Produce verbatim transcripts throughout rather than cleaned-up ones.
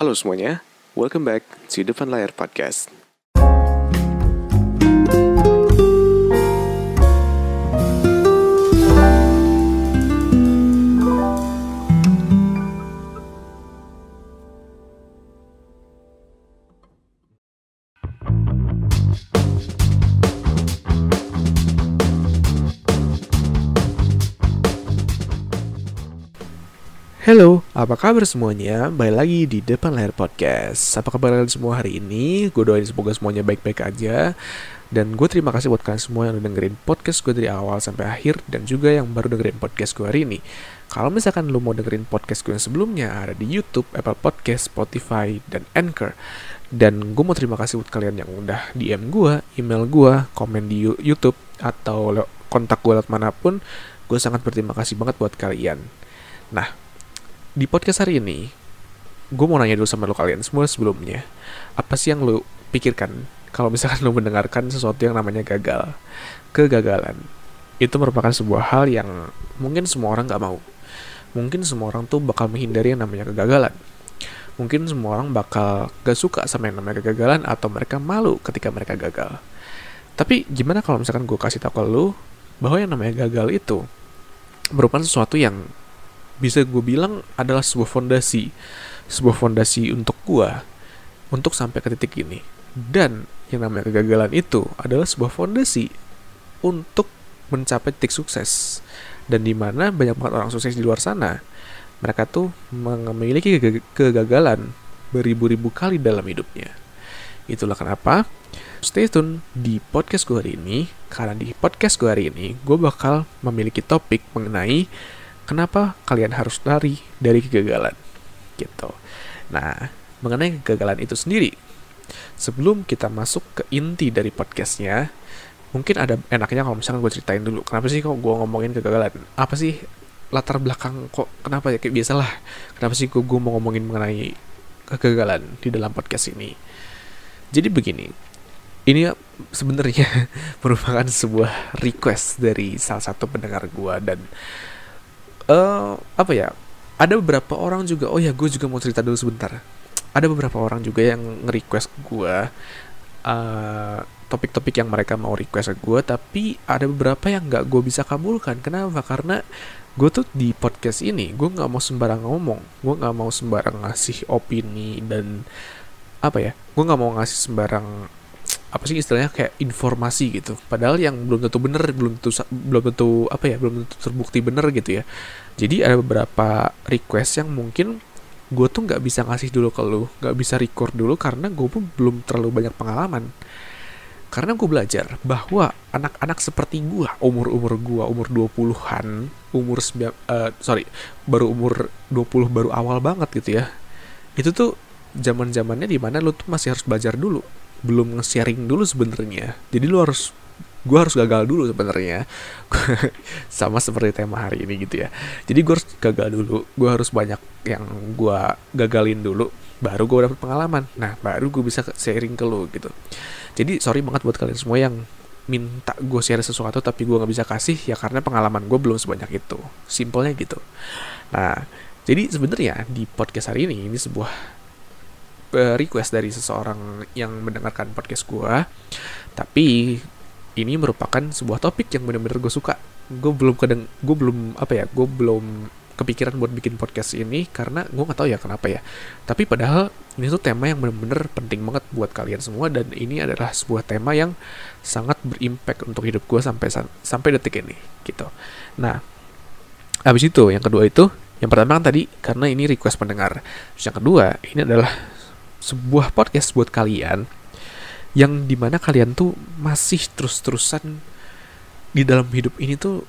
Halo semuanya, welcome back to Depan Layar Podcast. Halo, apa kabar semuanya? Balik lagi di Depan Layar Podcast. Apa kabar kalian semua hari ini? Gue doain semoga semuanya baik-baik aja. Dan gue terima kasih buat kalian semua yang udah dengerin podcast gue dari awal sampai akhir. Dan juga yang baru dengerin podcast gue hari ini. Kalau misalkan lo mau dengerin podcast gue yang sebelumnya, ada di YouTube, Apple Podcast, Spotify, dan Anchor. Dan gue mau terima kasih buat kalian yang udah D M gue, email gue, komen di YouTube, atau kontak gue lewat manapun. Gue sangat berterima kasih banget buat kalian. Nah, di podcast hari ini, gue mau nanya dulu sama lo kalian semua sebelumnya. Apa sih yang lo pikirkan kalau misalkan lo mendengarkan sesuatu yang namanya gagal? Kegagalan. Itu merupakan sebuah hal yang mungkin semua orang gak mau. Mungkin semua orang tuh bakal menghindari yang namanya kegagalan. Mungkin semua orang bakal gak suka sama yang namanya kegagalan, atau mereka malu ketika mereka gagal. Tapi gimana kalau misalkan gue kasih tau ke lo bahwa yang namanya gagal itu merupakan sesuatu yang bisa gue bilang adalah sebuah fondasi, sebuah fondasi untuk gue, untuk sampai ke titik ini. Dan yang namanya kegagalan itu adalah sebuah fondasi untuk mencapai titik sukses. Dan dimana banyak banget orang sukses di luar sana, mereka tuh memiliki kegagalan beribu-ribu kali dalam hidupnya. Itulah kenapa stay tune di podcast gue hari ini, karena di podcast gue hari ini gue bakal memiliki topik mengenai kenapa kalian harus lari dari kegagalan, gitu. Nah, mengenai kegagalan itu sendiri, sebelum kita masuk ke inti dari podcastnya, mungkin ada enaknya kalau misalkan gue ceritain dulu, kenapa sih kok gue ngomongin kegagalan? Apa sih latar belakang kok? Kenapa ya? Kayak biasalah. Kenapa sih kok gue mau ngomongin mengenai kegagalan di dalam podcast ini? Jadi begini, ini sebenarnya merupakan sebuah request dari salah satu pendengar gue, dan Uh, apa ya, ada beberapa orang juga, oh ya gue juga mau cerita dulu sebentar. Ada beberapa orang juga yang nge-request gue uh, topik-topik yang mereka mau request ke gue, tapi ada beberapa yang gak gue bisa kabulkan. Kenapa? Karena gue tuh di podcast ini, gue gak mau sembarang ngomong, gue gak mau sembarang ngasih opini, dan apa ya, gue gak mau ngasih sembarang, apa sih istilahnya, kayak informasi gitu. Padahal yang belum tentu benar, belum tentu belum tentu apa ya, belum tentu terbukti benar gitu ya. Jadi ada beberapa request yang mungkin gue tuh nggak bisa ngasih dulu ke lu, nggak bisa record dulu karena gue pun belum terlalu banyak pengalaman. Karena gue belajar bahwa anak-anak seperti gue, umur-umur gue, umur dua puluhan, umur sembilan, uh, sorry, baru umur dua puluh, baru awal banget gitu ya. Itu tuh zaman-zamannya di mana lu tuh masih harus belajar dulu. Belum nge-sharing dulu sebenarnya. Jadi lu harus, gue harus gagal dulu sebenarnya. Sama seperti tema hari ini gitu ya. Jadi gue harus gagal dulu, gue harus banyak yang gue gagalin dulu, baru gue dapet pengalaman. Nah, baru gue bisa sharing ke lu gitu. Jadi sorry banget buat kalian semua yang minta gue share sesuatu tapi gue gak bisa kasih, ya karena pengalaman gue belum sebanyak itu. Simpelnya gitu. Nah, jadi sebenarnya di podcast hari ini, ini sebuah request dari seseorang yang mendengarkan podcast gue, tapi ini merupakan sebuah topik yang benar-benar gue suka. Gue belum kadang, gue belum apa ya, gue belum kepikiran buat bikin podcast ini karena gue nggak tahu ya kenapa ya. Tapi padahal ini tuh tema yang benar-benar penting banget buat kalian semua, dan ini adalah sebuah tema yang sangat berimpact untuk hidup gue sampai sampai detik ini gitu. Nah, abis itu yang kedua itu, yang pertama kan tadi karena ini request pendengar. Terus yang kedua ini adalah sebuah podcast buat kalian yang dimana kalian tuh masih terus-terusan di dalam hidup ini tuh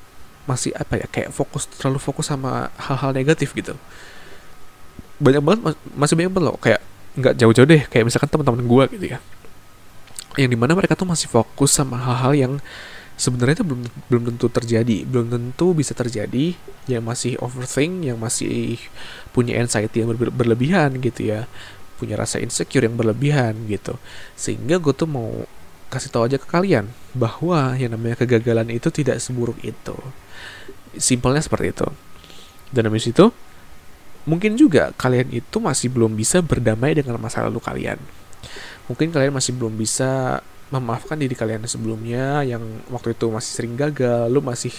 masih apa ya, kayak fokus, terlalu fokus sama hal-hal negatif gitu. Banyak banget, masih banyak banget loh, kayak gak jauh-jauh deh, kayak misalkan teman-teman gue gitu ya, yang dimana mereka tuh masih fokus sama hal-hal yang sebenarnya itu belum belum tentu terjadi, belum tentu bisa terjadi, yang masih overthink, yang masih punya anxiety yang ber- berlebihan gitu ya, punya rasa insecure yang berlebihan gitu. Sehingga gue tuh mau kasih tahu aja ke kalian bahwa yang namanya kegagalan itu tidak seburuk itu. Simpelnya seperti itu. Dan habis itu mungkin juga kalian itu masih belum bisa berdamai dengan masa lalu kalian. Mungkin kalian masih belum bisa memaafkan diri kalian sebelumnya yang waktu itu masih sering gagal. Lu masih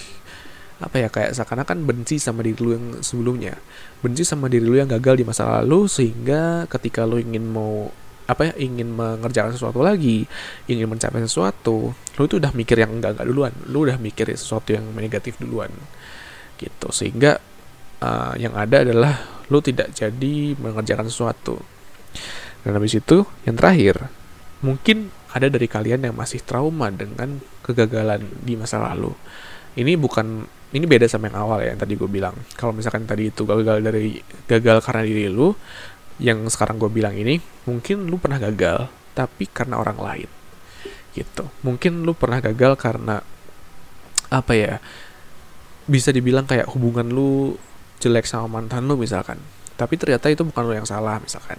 apa ya, kayak seakan-akan benci sama diri lu yang sebelumnya, benci sama diri lu yang gagal di masa lalu, sehingga ketika lu ingin mau apa ya, ingin mengerjakan sesuatu lagi, ingin mencapai sesuatu, lu itu udah mikir yang enggak-enggak duluan, lu udah mikir sesuatu yang negatif duluan gitu, sehingga uh, yang ada adalah lu tidak jadi mengerjakan sesuatu. Dan habis itu yang terakhir, mungkin ada dari kalian yang masih trauma dengan kegagalan di masa lalu. Ini bukan, ini beda sama yang awal ya, yang tadi gue bilang. Kalau misalkan tadi itu gagal dari gagal karena diri lu, yang sekarang gue bilang ini, mungkin lu pernah gagal, tapi karena orang lain, gitu. Mungkin lu pernah gagal karena, apa ya, bisa dibilang kayak hubungan lu jelek sama mantan lu misalkan. Tapi ternyata itu bukan lu yang salah misalkan.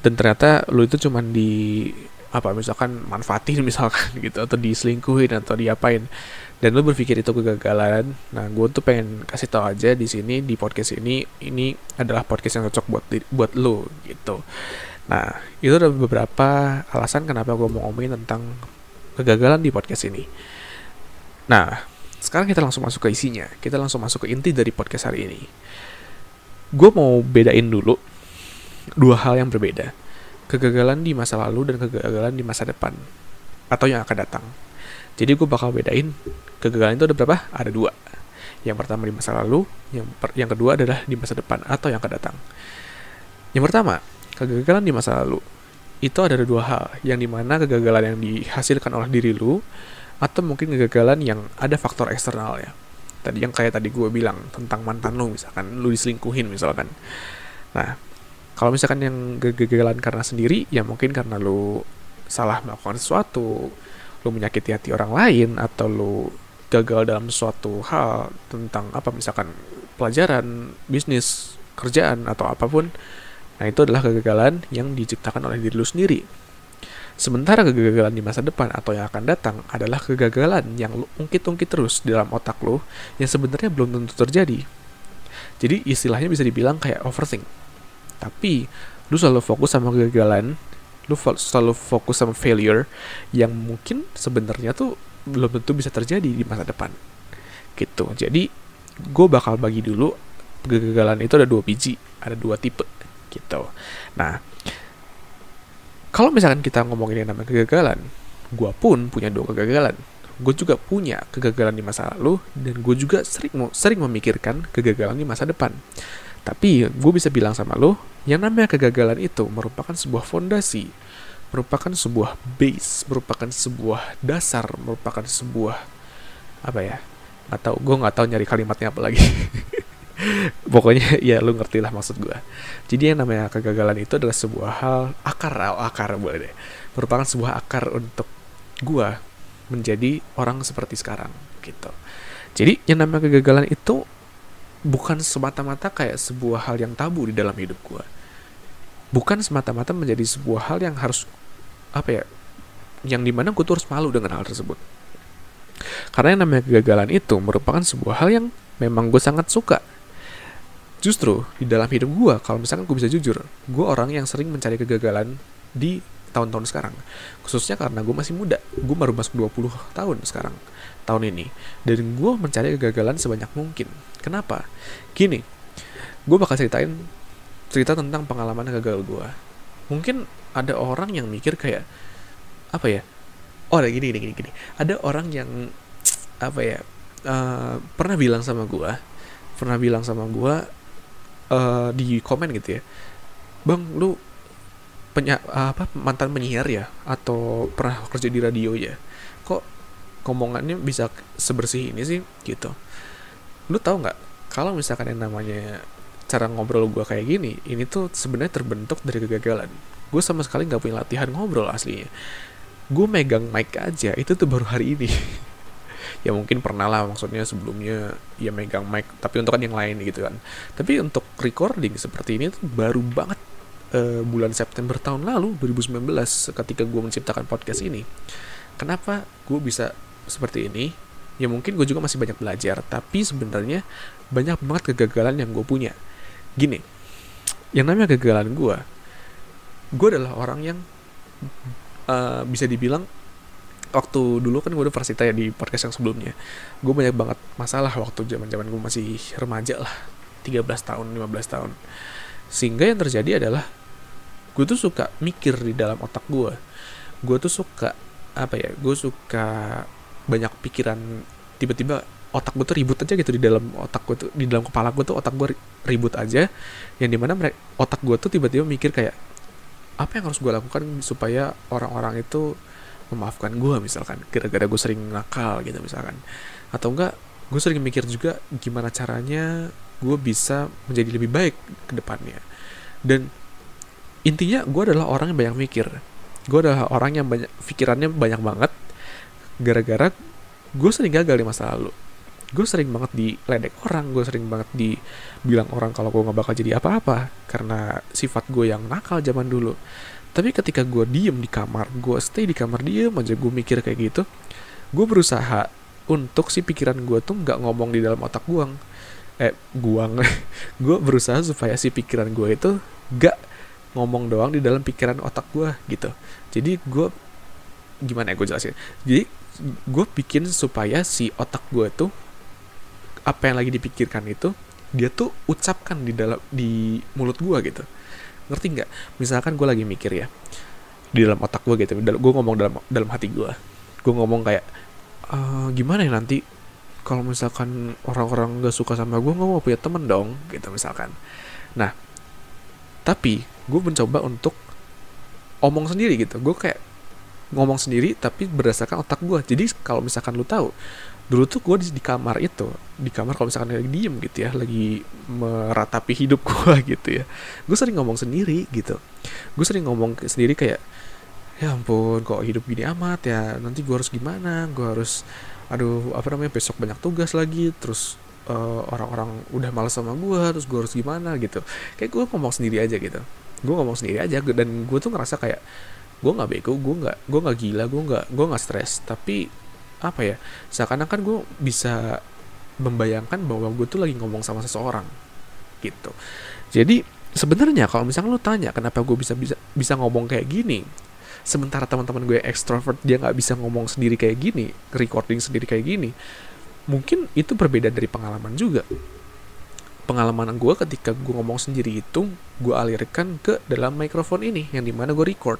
Dan ternyata lu itu cuman di, apa misalkan, manfaatin misalkan gitu, atau diselingkuhin, atau diapain. Dan lu berpikir itu kegagalan. Nah, gue tuh pengen kasih tahu aja di sini, di podcast ini, ini adalah podcast yang cocok buat buat lu gitu. Nah, itu ada beberapa alasan kenapa gue mau ngomongin tentang kegagalan di podcast ini. Nah, sekarang kita langsung masuk ke isinya. Kita langsung masuk ke inti dari podcast hari ini. Gue mau bedain dulu dua hal yang berbeda. Kegagalan di masa lalu dan kegagalan di masa depan, atau yang akan datang. Jadi gue bakal bedain kegagalan itu ada berapa? Ada dua. Yang pertama di masa lalu, yang, per, yang kedua adalah di masa depan atau yang akan datang. Yang pertama, kegagalan di masa lalu. Itu ada dua hal, yang dimana kegagalan yang dihasilkan oleh diri lu, atau mungkin kegagalan yang ada faktor eksternal ya. Tadi yang kayak tadi gue bilang, tentang mantan lu misalkan, lu diselingkuhin misalkan. Nah, kalau misalkan yang kegagalan karena sendiri, ya mungkin karena lu salah melakukan sesuatu, lu menyakiti hati orang lain, atau lu gagal dalam suatu hal tentang apa misalkan pelajaran, bisnis, kerjaan, atau apapun. Nah, itu adalah kegagalan yang diciptakan oleh diri lu sendiri. Sementara kegagalan di masa depan atau yang akan datang adalah kegagalan yang lu ungkit-ungkit terus di dalam otak lu yang sebenarnya belum tentu terjadi. Jadi istilahnya bisa dibilang kayak overthink. Tapi lu selalu fokus sama kegagalan, lu selalu fokus sama failure yang mungkin sebenarnya tuh belum tentu bisa terjadi di masa depan gitu. Jadi gue bakal bagi dulu kegagalan itu ada dua biji, ada dua tipe gitu. Nah, kalau misalkan kita ngomongin yang namanya kegagalan, gue pun punya dua kegagalan. Gue juga punya kegagalan di masa lalu, dan gue juga sering sering memikirkan kegagalan di masa depan. Tapi gue bisa bilang sama lo, yang namanya kegagalan itu merupakan sebuah fondasi, merupakan sebuah base, merupakan sebuah dasar, merupakan sebuah apa ya? Nggak tahu, gue nggak tahu nyari kalimatnya apa lagi. Pokoknya ya lo ngerti lah maksud gue. Jadi yang namanya kegagalan itu adalah sebuah hal akar, akar boleh deh. Merupakan sebuah akar untuk gue menjadi orang seperti sekarang gitu. Jadi yang namanya kegagalan itu bukan semata-mata kayak sebuah hal yang tabu di dalam hidup gue. Bukan semata-mata menjadi sebuah hal yang harus, apa ya, yang dimana gue tuh harus malu dengan hal tersebut. Karena yang namanya kegagalan itu merupakan sebuah hal yang memang gue sangat suka. Justru di dalam hidup gue, kalau misalkan gue bisa jujur, gue orang yang sering mencari kegagalan di tahun-tahun sekarang. Khususnya karena gue masih muda. Gue baru masuk dua puluh tahun sekarang, tahun ini. Dan gue mencari kegagalan sebanyak mungkin. Kenapa? Gini, gue bakal ceritain cerita tentang pengalaman gagal gue. Mungkin ada orang yang mikir kayak, apa ya, oh ada gini, gini, gini, gini. Ada orang yang, apa ya, uh, pernah bilang sama gue, pernah bilang sama gue uh, di komen gitu ya, bang, lu Penya, apa mantan penyiar ya, atau pernah kerja di radio ya, kok ngomongannya bisa sebersih ini sih gitu. Lu tahu nggak kalau misalkan yang namanya cara ngobrol gue kayak gini, ini tuh sebenarnya terbentuk dari kegagalan. Gue sama sekali nggak punya latihan ngobrol aslinya. Gue megang mic aja itu tuh baru hari ini. Ya mungkin pernah lah, maksudnya sebelumnya ya megang mic, tapi untuk kan yang lain gitu kan. Tapi untuk recording seperti ini tuh baru banget. Uh, bulan September tahun lalu dua ribu sembilan belas ketika gue menciptakan podcast ini. Kenapa gue bisa seperti ini? Ya mungkin gue juga masih banyak belajar, tapi sebenarnya banyak banget kegagalan yang gue punya. gini, yang namanya kegagalan gue, gue adalah orang yang uh, bisa dibilang, waktu dulu kan gue udah pernah cerita ya di podcast yang sebelumnya, gue banyak banget masalah waktu zaman-zaman gue masih remaja lah, tiga belas tahun, lima belas tahun. Sehingga yang terjadi adalah gue tuh suka mikir di dalam otak gue. Gue tuh suka apa ya? Gue suka banyak pikiran, tiba-tiba otak gue tuh ribut aja gitu di dalam otak gue tuh, di dalam kepala gue tuh otak gue ribut aja, yang dimana mereka, otak gue tuh tiba-tiba mikir kayak apa yang harus gue lakukan supaya orang-orang itu memaafkan gue, misalkan gara-gara gue sering nakal gitu misalkan, atau enggak gue sering mikir juga gimana caranya gue bisa menjadi lebih baik ke depannya. Dan intinya gue adalah orang yang banyak mikir, gue adalah orang yang banyak pikirannya banyak banget, gara-gara gue sering gagal di masa lalu. Gue sering banget diledek orang, gue sering banget dibilang orang kalau gue gak bakal jadi apa-apa karena sifat gue yang nakal zaman dulu. Tapi ketika gue diem di kamar, gue stay di kamar diem aja, gue mikir kayak gitu, gue berusaha untuk si pikiran gue tuh gak ngomong di dalam otak gue. Eh, guang. Gue berusaha supaya si pikiran gue itu gak ngomong doang di dalam pikiran otak gue gitu. Jadi gue, gimana ya gue jelasin. Jadi gue bikin supaya si otak gue tuh, apa yang lagi dipikirkan itu, dia tuh ucapkan di dalam, di mulut gue gitu. Ngerti nggak? Misalkan gue lagi mikir ya di dalam otak gue gitu, gue ngomong dalam dalam hati gue, gue ngomong kayak e, gimana ya nanti kalau misalkan orang-orang nggak suka sama gue, nggak mau punya temen dong gitu misalkan. Nah tapi gue mencoba untuk omong sendiri gitu, gue kayak ngomong sendiri tapi berdasarkan otak gue. Jadi kalau misalkan lu tahu, dulu tuh gue di, di kamar itu, di kamar kalau misalkan lagi diem gitu ya, lagi meratapi hidup gue gitu ya, gue sering ngomong sendiri gitu. Gue sering ngomong sendiri kayak, ya ampun kok hidup gini amat ya, nanti gue harus gimana, gue harus, aduh apa namanya, besok banyak tugas lagi, terus uh, orang-orang udah malas sama gue, terus gue harus gimana gitu. Kayak gue ngomong sendiri aja gitu, gue ngomong sendiri aja. Dan gue tuh ngerasa kayak, gue gak bego, gue gak, gue gak gila, gue gak, gue gak stres, tapi apa ya, seakan-akan gue bisa membayangkan bahwa gue tuh lagi ngomong sama seseorang gitu. Jadi sebenarnya kalau misalnya lo tanya kenapa gue bisa bisa bisa ngomong kayak gini, sementara teman-teman gue ekstrovert dia nggak bisa ngomong sendiri kayak gini, recording sendiri kayak gini, mungkin itu perbedaan dari pengalaman juga. Pengalaman gue ketika gue ngomong sendiri itu gue alirkan ke dalam mikrofon ini yang dimana gue record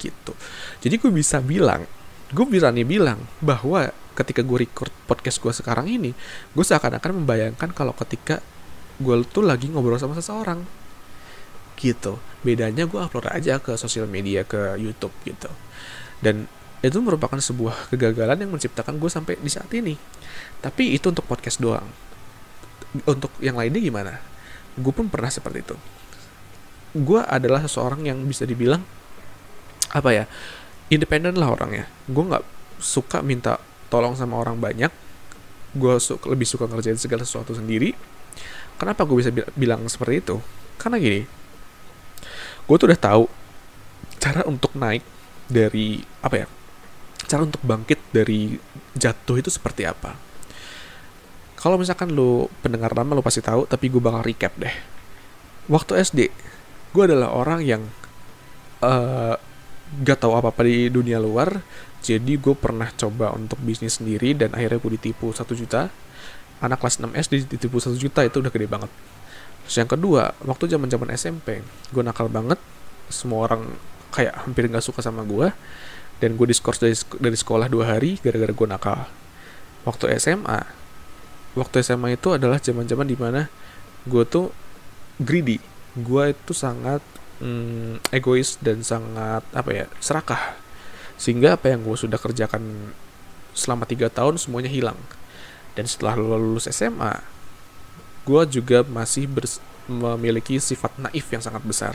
gitu. Jadi gue bisa bilang, gue berani bilang bahwa ketika gue record podcast gue sekarang ini, gue seakan-akan membayangkan kalau ketika gue tuh lagi ngobrol sama seseorang gitu. Bedanya gue upload aja ke sosial media, ke YouTube gitu. Dan itu merupakan sebuah kegagalan yang menciptakan gue sampai di saat ini. Tapi itu untuk podcast doang. Untuk yang lainnya gimana? Gue pun pernah seperti itu. Gue adalah seseorang yang bisa dibilang apa ya, independen lah orangnya. Gue gak suka minta tolong sama orang banyak. Gue su- lebih suka ngerjain segala sesuatu sendiri. Kenapa gue bisa bi- bilang seperti itu? Karena gini, gue tuh udah tahu cara untuk naik dari, apa ya, cara untuk bangkit dari jatuh itu seperti apa. Kalau misalkan lo pendengar lama lo pasti tahu, tapi gue bakal recap deh. Waktu S D, gue adalah orang yang Uh, gak tahu apa-apa di dunia luar. Jadi gue pernah coba untuk bisnis sendiri dan akhirnya gue ditipu satu juta. Anak kelas enam S D ditipu satu juta itu udah gede banget. Terus yang kedua, waktu zaman-zaman S M P, gue nakal banget. Semua orang kayak hampir gak suka sama gue. Dan gue diskors dari, dari sekolah dua hari gara-gara gue nakal. Waktu S M A, waktu S M A itu adalah zaman-zaman dimana gue tuh greedy. Gue itu sangat Hmm, egois dan sangat apa ya, serakah, sehingga apa yang gue sudah kerjakan selama tiga tahun semuanya hilang. Dan setelah lulus S M A, gue juga masih bers- memiliki sifat naif yang sangat besar.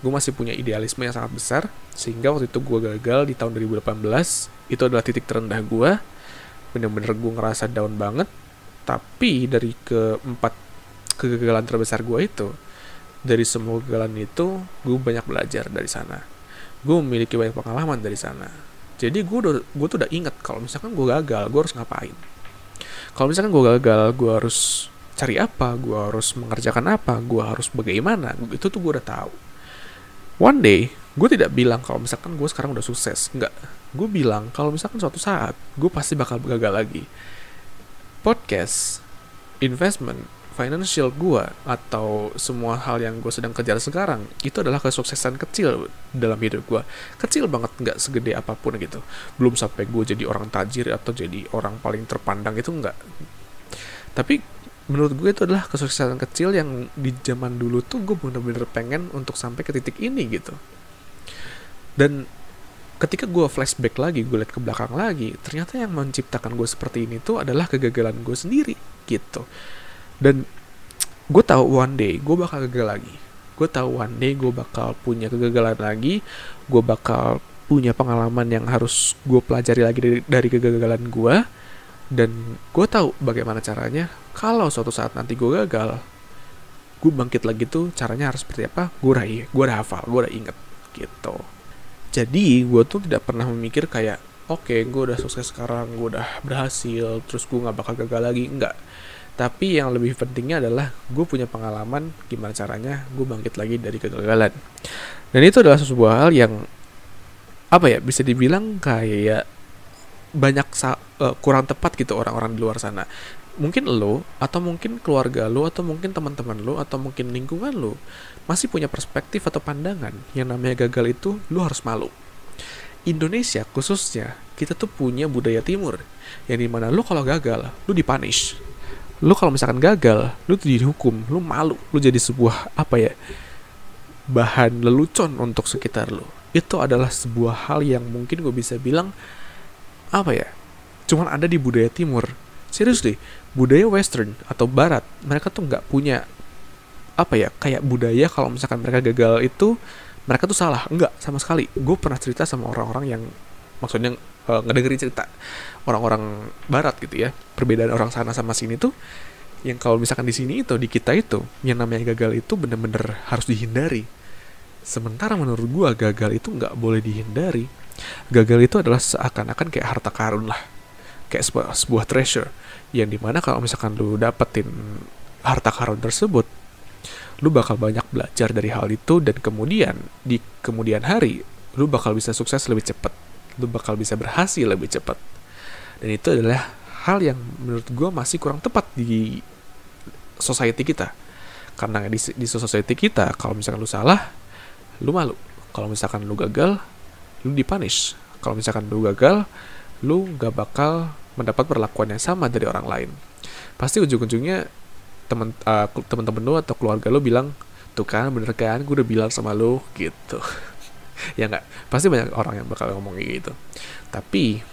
Gue masih punya idealisme yang sangat besar, sehingga waktu itu gue gagal di tahun dua ribu delapan belas. Itu adalah titik terendah gue, bener-bener gue ngerasa down banget. Tapi dari keempat kegagalan terbesar gue itu, dari semua kegagalan itu, gue banyak belajar dari sana. Gue memiliki banyak pengalaman dari sana. Jadi gue, udah, gue tuh udah ingat kalau misalkan gue gagal, gue harus ngapain. Kalau misalkan gue gagal, gue harus cari apa, gue harus mengerjakan apa, gue harus bagaimana, itu tuh gue udah tahu. One day, gue tidak bilang kalau misalkan gue sekarang udah sukses, enggak. Gue bilang kalau misalkan suatu saat gue pasti bakal gagal lagi. Podcast, investment, financial gue, atau semua hal yang gue sedang kejar sekarang, itu adalah kesuksesan kecil dalam hidup gue. Kecil banget, gak segede apapun gitu. Belum sampai gue jadi orang tajir atau jadi orang paling terpandang, itu enggak. Tapi menurut gue itu adalah kesuksesan kecil yang di zaman dulu tuh gue bener-bener pengen untuk sampai ke titik ini gitu. Dan ketika gue flashback lagi, gue lihat ke belakang lagi, ternyata yang menciptakan gue seperti ini tuh adalah kegagalan gue sendiri gitu. Dan gue tahu one day gue bakal gagal lagi. Gue tahu one day gue bakal punya kegagalan lagi. Gue bakal punya pengalaman yang harus gue pelajari lagi dari, dari kegagalan gue. Dan gue tahu bagaimana caranya. Kalau suatu saat nanti gue gagal, gue bangkit lagi tuh caranya harus seperti apa? Gue udah, gue udah hafal, gue udah inget gitu. Jadi gue tuh tidak pernah memikir kayak, Oke, okay, gue udah sukses sekarang, gue udah berhasil, terus gue gak bakal gagal lagi. Enggak. Tapi yang lebih pentingnya adalah gue punya pengalaman gimana caranya gue bangkit lagi dari kegagalan. Dan itu adalah sebuah hal yang apa ya, bisa dibilang kayak banyak sa- uh, kurang tepat gitu orang-orang di luar sana. Mungkin lo, atau mungkin keluarga lo, atau mungkin teman-teman lo, atau mungkin lingkungan lo masih punya perspektif atau pandangan yang namanya gagal itu lo harus malu. Indonesia khususnya, kita tuh punya budaya timur yang dimana lo kalau gagal lo dipunish. Lu kalau misalkan gagal, lu tuh dihukum, lu malu, lu jadi sebuah apa ya, bahan lelucon untuk sekitar lu. Itu adalah sebuah hal yang mungkin gue bisa bilang apa ya, cuman ada di budaya timur. Serius deh, budaya western atau barat, mereka tuh nggak punya apa ya, kayak budaya kalau misalkan mereka gagal itu mereka tuh salah, enggak sama sekali. Gue pernah cerita sama orang-orang yang maksudnya uh, ngedengerin cerita orang-orang barat gitu ya, perbedaan orang sana sama sini tuh, yang kalau misalkan di sini itu, di kita itu, yang namanya gagal itu bener-bener harus dihindari. Sementara menurut gua gagal itu nggak boleh dihindari. Gagal itu adalah seakan-akan kayak harta karun lah, kayak sebuah, sebuah treasure, yang dimana kalau misalkan lu dapetin harta karun tersebut, lu bakal banyak belajar dari hal itu, dan kemudian di kemudian hari lu bakal bisa sukses lebih cepat, lu bakal bisa berhasil lebih cepat. Dan itu adalah hal yang menurut gue masih kurang tepat di society kita. Karena di, di society kita, kalau misalkan lu salah, lu malu. Kalau misalkan lu gagal, lu dipunish. Kalau misalkan lu gagal, lu gak bakal mendapat perlakuan yang sama dari orang lain. Pasti ujung-ujungnya temen, uh, temen-temen lu atau keluarga lu bilang, tuh kan bener kan, gue udah bilang sama lu gitu. Ya gak, pasti banyak orang yang bakal ngomong gitu. Tapi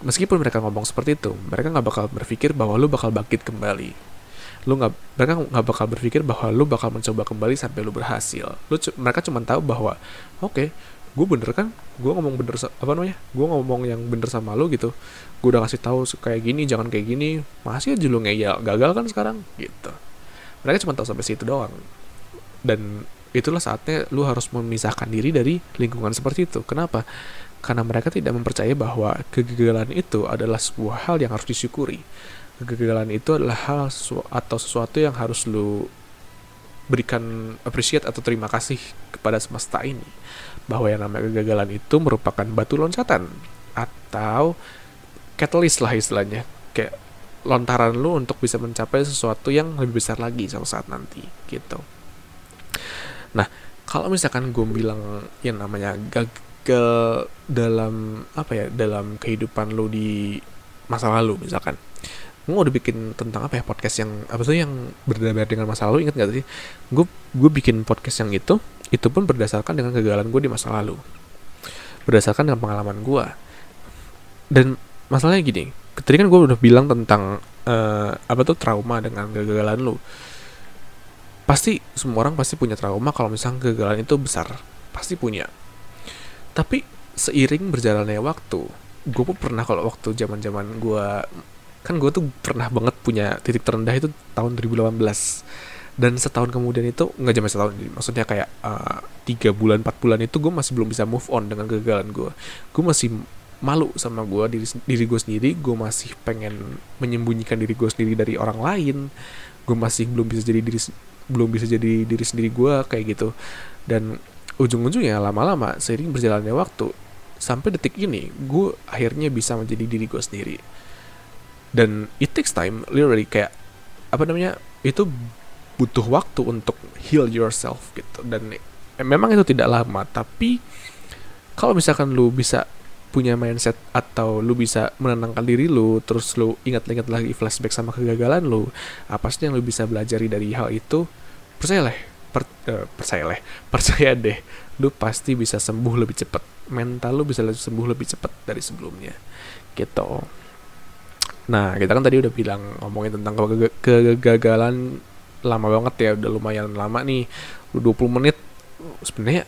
meskipun mereka ngomong seperti itu, mereka gak bakal berpikir bahwa lu bakal bangkit kembali. Lu gak, mereka gak bakal berpikir bahwa lu bakal mencoba kembali sampai lu berhasil. Lu, mereka cuma tahu bahwa Oke, okay, gue bener kan, gue ngomong bener, apa namanya, gue ngomong yang bener sama lu gitu, gue udah ngasih tahu kayak gini, jangan kayak gini, masih aja lu ngeyel, gagal kan sekarang gitu. Mereka cuma tahu sampai situ doang. Dan itulah saatnya lu harus memisahkan diri dari lingkungan seperti itu. Kenapa? Karena mereka tidak mempercayai bahwa kegagalan itu adalah sebuah hal yang harus disyukuri. Kegagalan itu adalah hal sesu- atau sesuatu yang harus lu berikan appreciate atau terima kasih kepada semesta ini. Bahwa yang namanya kegagalan itu merupakan batu loncatan atau catalyst lah istilahnya. Kayak lontaran lu untuk bisa mencapai sesuatu yang lebih besar lagi suatu saat nanti gitu. Nah, kalau misalkan gue bilang yang namanya gagal dalam apa ya, dalam kehidupan lo di masa lalu misalkan, gue udah bikin tentang apa ya, podcast yang apa sih yang berdebar dengan masa lalu, ingat nggak sih? Gue gue bikin podcast yang itu, itu pun berdasarkan dengan kegagalan gue di masa lalu, berdasarkan dengan pengalaman gue. Dan masalahnya gini, tadi kan gue udah bilang tentang uh, apa tuh trauma dengan kegagalan lo. Pasti semua orang pasti punya trauma kalau misalnya kegagalan itu besar, pasti punya. Tapi seiring berjalannya waktu, gue pun pernah kalau waktu zaman-zaman gue, kan gue tuh pernah banget punya titik terendah itu tahun dua ribu delapan belas. Dan setahun kemudian itu, nggak cuma setahun, maksudnya kayak uh, tiga bulan, empat bulan itu gue masih belum bisa move on dengan kegagalan gue. Gue masih malu sama gue, diri, diri gue sendiri, gue masih pengen menyembunyikan diri gue sendiri dari orang lain. gue masih belum bisa jadi diri belum bisa jadi diri sendiri gue kayak gitu. Dan ujung-ujungnya lama-lama seiring berjalannya waktu sampai detik ini gue akhirnya bisa menjadi diri gue sendiri. Dan it takes time, literally kayak apa namanya itu butuh waktu untuk heal yourself gitu. Dan eh, memang itu tidak lama, tapi kalau misalkan lu bisa punya mindset atau lu bisa menenangkan diri lu, terus lu ingat-ingat lagi flashback sama kegagalan lu, apa sih yang lu bisa belajari dari hal itu, percayalah, per, eh, percayalah, percaya deh, lu pasti bisa sembuh lebih cepat, mental lu bisa sembuh lebih cepat dari sebelumnya, gitu. Nah, kita kan tadi udah bilang ngomongin tentang kegag- kegagalan lama banget ya, udah lumayan lama nih, udah dua puluh menit sebenarnya.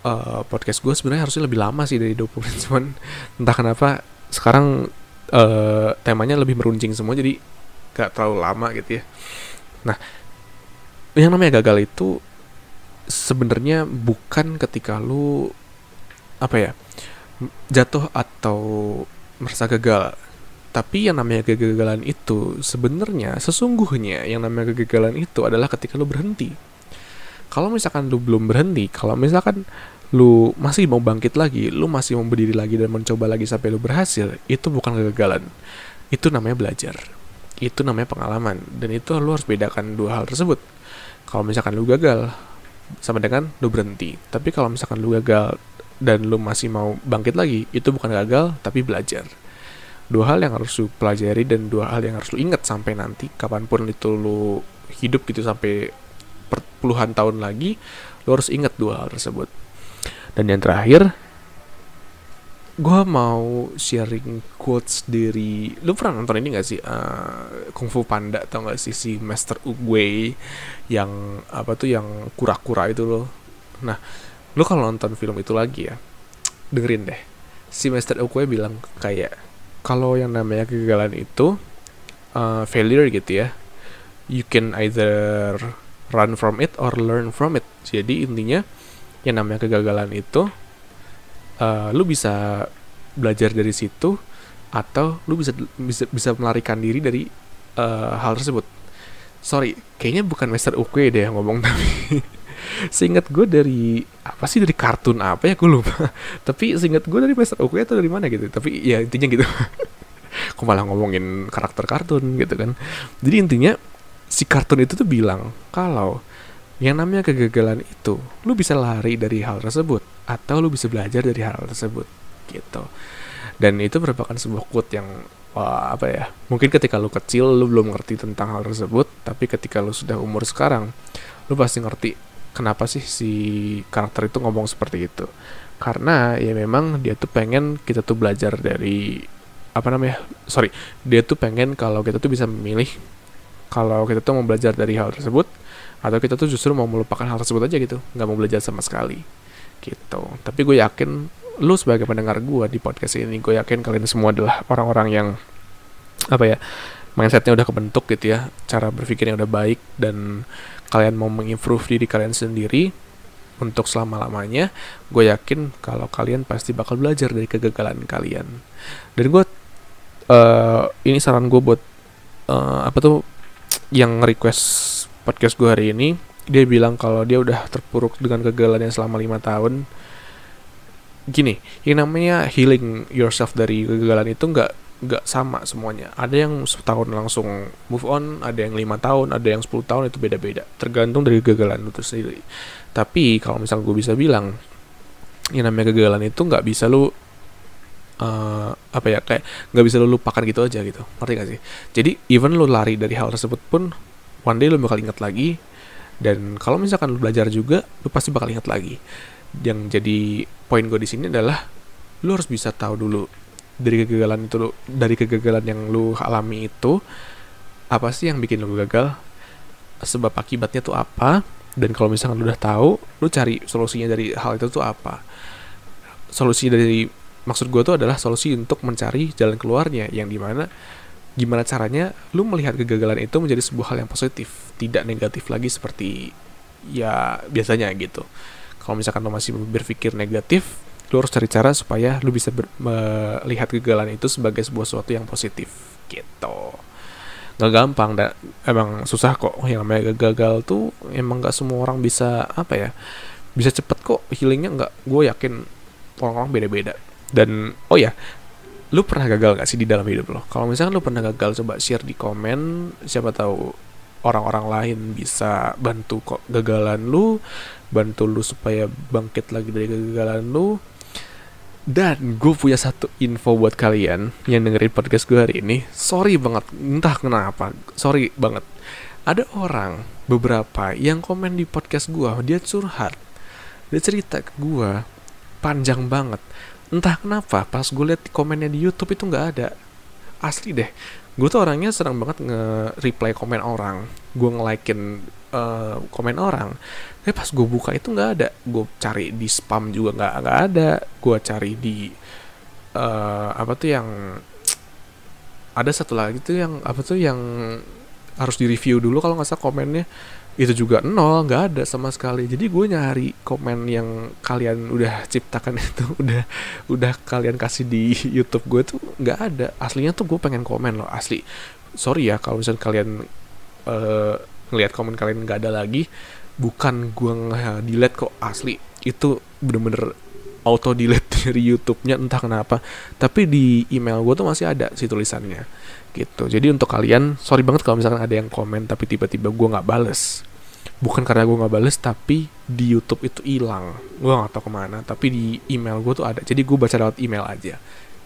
Uh, podcast gue sebenarnya harusnya lebih lama sih dari dua puluh menit, cuman entah kenapa sekarang uh, temanya lebih meruncing semua jadi gak terlalu lama gitu ya. Nah, yang namanya gagal itu sebenarnya bukan ketika lu apa ya jatuh atau merasa gagal, tapi yang namanya kegagalan itu sebenarnya sesungguhnya yang namanya kegagalan itu adalah ketika lu berhenti. Kalau misalkan lu belum berhenti, kalau misalkan lu masih mau bangkit lagi, lu masih mau berdiri lagi dan mencoba lagi sampai lu berhasil, itu bukan kegagalan. Itu namanya belajar. Itu namanya pengalaman. Dan itu lu harus bedakan dua hal tersebut. Kalau misalkan lu gagal, sama dengan lu berhenti. Tapi kalau misalkan lu gagal dan lu masih mau bangkit lagi, itu bukan gagal, tapi belajar. Dua hal yang harus lu pelajari dan dua hal yang harus lu ingat sampai nanti, kapanpun itu lu hidup gitu sampai puluhan tahun lagi, lo harus ingat dua hal tersebut. Dan yang terakhir, gue mau sharing quotes dari, lo pernah nonton ini nggak sih, uh, Kung Fu Panda, tau nggak sih si Master Oogway yang apa tuh yang kura-kura itu lo. Nah, lo kalau nonton film itu lagi ya, dengerin deh. Si Master Oogway bilang kayak kalau yang namanya kegagalan itu uh, failure gitu ya. You can either run from it or learn from it. Jadi intinya yang namanya kegagalan itu uh, lu bisa belajar dari situ atau lu bisa bisa, bisa melarikan diri dari uh, hal tersebut. Sorry, kayaknya bukan Master Oogway deh yang ngomong, tapi seingat gue dari apa sih dari kartun apa ya gue lupa. Tapi seingat gue dari Master Oogway atau dari mana gitu. Tapi ya intinya gitu. Kok malah ngomongin karakter kartun gitu kan. Jadi intinya si kartun itu tuh bilang kalau yang namanya kegagalan itu lu bisa lari dari hal tersebut atau lu bisa belajar dari hal tersebut gitu. Dan itu merupakan sebuah quote yang wah, apa ya, mungkin ketika lu kecil lu belum ngerti tentang hal tersebut, tapi ketika lu sudah umur sekarang lu pasti ngerti kenapa sih si karakter itu ngomong seperti itu. Karena ya memang dia tuh pengen kita tuh belajar dari apa namanya sorry dia tuh pengen kalau kita tuh bisa memilih kalau kita tuh mau belajar dari hal tersebut atau kita tuh justru mau melupakan hal tersebut aja gitu, nggak mau belajar sama sekali gitu. Tapi gue yakin lu sebagai pendengar gue di podcast ini, gue yakin kalian semua adalah orang-orang yang apa ya mindsetnya udah kebentuk gitu ya, cara berpikirnya udah baik dan kalian mau mengimprove diri kalian sendiri untuk selama-lamanya. Gue yakin kalau kalian pasti bakal belajar dari kegagalan kalian. Dan gue uh, ini saran gue buat uh, apa tuh yang request podcast gue hari ini. Dia bilang kalau dia udah terpuruk dengan kegagalannya selama lima tahun. Gini, yang namanya healing yourself dari kegagalan itu gak, gak sama semuanya. Ada yang setahun langsung move on, ada yang lima tahun, ada yang sepuluh tahun, itu beda-beda, tergantung dari kegagalan itu sendiri. Tapi kalau misalnya gue bisa bilang, yang namanya kegagalan itu gak bisa lu Uh, apa ya kayak nggak bisa lu lupakan gitu aja gitu, ngerti gak sih? Jadi even lu lari dari hal tersebut pun one day lu bakal ingat lagi, dan kalau misalkan lu belajar juga lu pasti bakal ingat lagi. Yang jadi poin gue di sini adalah lu harus bisa tahu dulu dari kegagalan itu lu, dari kegagalan yang lu alami itu apa sih yang bikin lu gagal, sebab akibatnya tuh apa, dan kalau misalkan lu udah tahu lu cari solusinya dari hal itu tuh apa. Solusi dari Maksud gue tuh adalah solusi untuk mencari jalan keluarnya, yang dimana gimana caranya lu melihat kegagalan itu menjadi sebuah hal yang positif, tidak negatif lagi seperti ya biasanya gitu. Kalau misalkan lu masih berpikir negatif, lu harus cari cara supaya lu bisa ber- melihat kegagalan itu sebagai sebuah sesuatu yang positif gitu. nggak gampang, da, emang susah kok. Yang namanya gagal tuh emang nggak semua orang bisa apa ya, bisa cepet kok healingnya. Nggak, gue yakin orang-orang beda-beda. Dan oh ya, lu pernah gagal nggak sih di dalam hidup lo? Kalau misalkan lu pernah gagal, coba share di komen, siapa tahu orang-orang lain bisa bantu kok gagalan lu, bantu lu supaya bangkit lagi dari kegagalan lu. Dan gue punya satu info buat kalian yang dengerin podcast gue hari ini. Sorry banget, entah kenapa, sorry banget. Ada orang beberapa yang komen di podcast gue, dia curhat, dia cerita ke gue panjang banget. Entah kenapa pas gue liat komennya di YouTube itu nggak ada. Asli deh, gue tuh orangnya serang banget nge-reply komen orang, gue nge-like-in uh, komen orang. Tapi pas gue buka itu nggak ada. Gue cari di spam juga nggak nggak ada. Gue cari di uh, apa tuh yang ada satu lagi tuh yang apa tuh yang harus direview dulu kalau nggak salah komennya, itu juga nol, nggak ada sama sekali. Jadi gue nyari komen yang kalian udah ciptakan itu, udah udah kalian kasih di YouTube gue tuh nggak ada. Aslinya tuh gue pengen komen loh, asli. Sorry ya kalau misalnya kalian uh, ngelihat komen kalian nggak ada lagi, bukan gue nge-delete kok, asli. Itu bener-bener auto delete dari YouTube-nya entah kenapa. Tapi di email gue tuh masih ada si tulisannya gitu. Jadi untuk kalian, sorry banget kalau misalkan ada yang komen tapi tiba-tiba gue nggak bales. Bukan karena gue nggak bales, tapi di YouTube itu hilang. Gue nggak tahu kemana. Tapi di email gue tuh ada. Jadi gue baca lewat email aja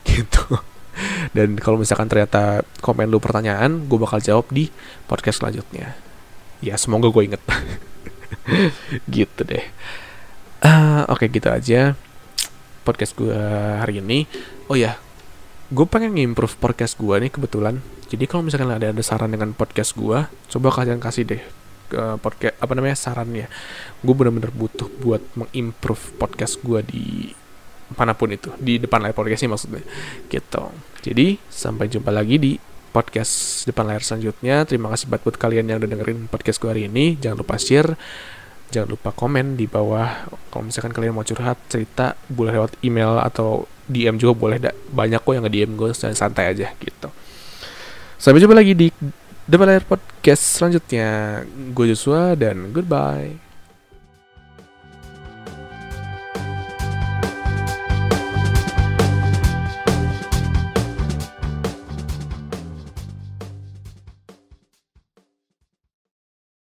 gitu. Dan kalau misalkan ternyata komen lu pertanyaan, gue bakal jawab di podcast selanjutnya. Ya semoga gue inget. Gitu deh. Uh, Oke okay, gitu aja podcast gue hari ini. Oh ya, gue pengen nge-improve podcast gue nih kebetulan. Jadi kalau misalkan ada ada saran dengan podcast gue, coba kalian kasih deh ke podcast apa namanya sarannya. Gue benar-benar butuh buat mengimprove podcast gue di manapun itu, di Depan Layar Podcast ini maksudnya. Gitu. Jadi sampai jumpa lagi di podcast Depan Layar selanjutnya. Terima kasih buat buat kalian yang udah dengerin podcast gue hari ini. Jangan lupa share. Jangan lupa komen di bawah. Kalau misalkan kalian mau curhat, cerita, boleh lewat email atau D M juga boleh. Da. Banyak kok yang nge-D M gue, santai aja gitu. Sampai jumpa lagi di Depan Layar Podcast selanjutnya. Gue Joshua dan goodbye.